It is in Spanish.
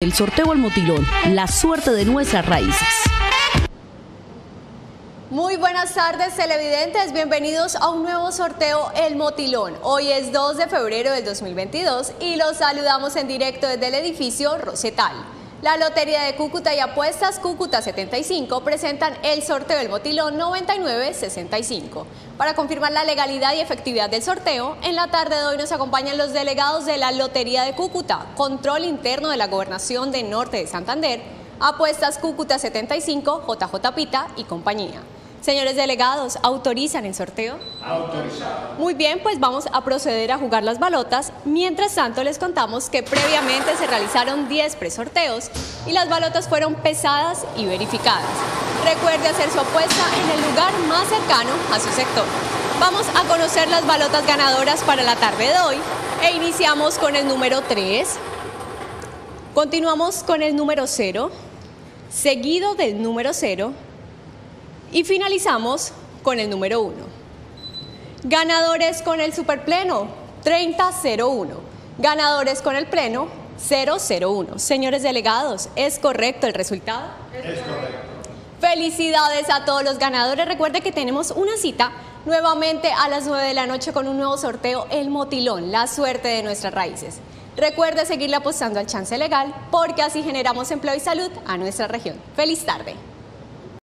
El sorteo El Motilón, la suerte de nuestras raíces. Muy buenas tardes, televidentes, bienvenidos a un nuevo sorteo El Motilón. Hoy es 2 de febrero del 2022 y los saludamos en directo desde el edificio Rosetal. La Lotería de Cúcuta y Apuestas Cúcuta 75 presentan el sorteo El Motilón 9965. Para confirmar la legalidad y efectividad del sorteo, en la tarde de hoy nos acompañan los delegados de la Lotería de Cúcuta, Control Interno de la Gobernación de Norte de Santander, Apuestas Cúcuta 75, JJ Pita y compañía. Señores delegados, ¿autorizan el sorteo? Autorizado. Muy bien, pues vamos a proceder a jugar las balotas. Mientras tanto, les contamos que previamente se realizaron 10 presorteos y las balotas fueron pesadas y verificadas. Recuerde hacer su apuesta en el lugar más cercano a su sector. Vamos a conocer las balotas ganadoras para la tarde de hoy e iniciamos con el número 3. Continuamos con el número 0, seguido del número 0. Y finalizamos con el número 1. Ganadores con el superpleno, 3001. Ganadores con el pleno, 001. Señores delegados, ¿es correcto el resultado? Es correcto. Felicidades a todos los ganadores. Recuerde que tenemos una cita nuevamente a las 9 de la noche con un nuevo sorteo El Motilón, la suerte de nuestras raíces. Recuerde seguirle apostando al chance legal porque así generamos empleo y salud a nuestra región. Feliz tarde.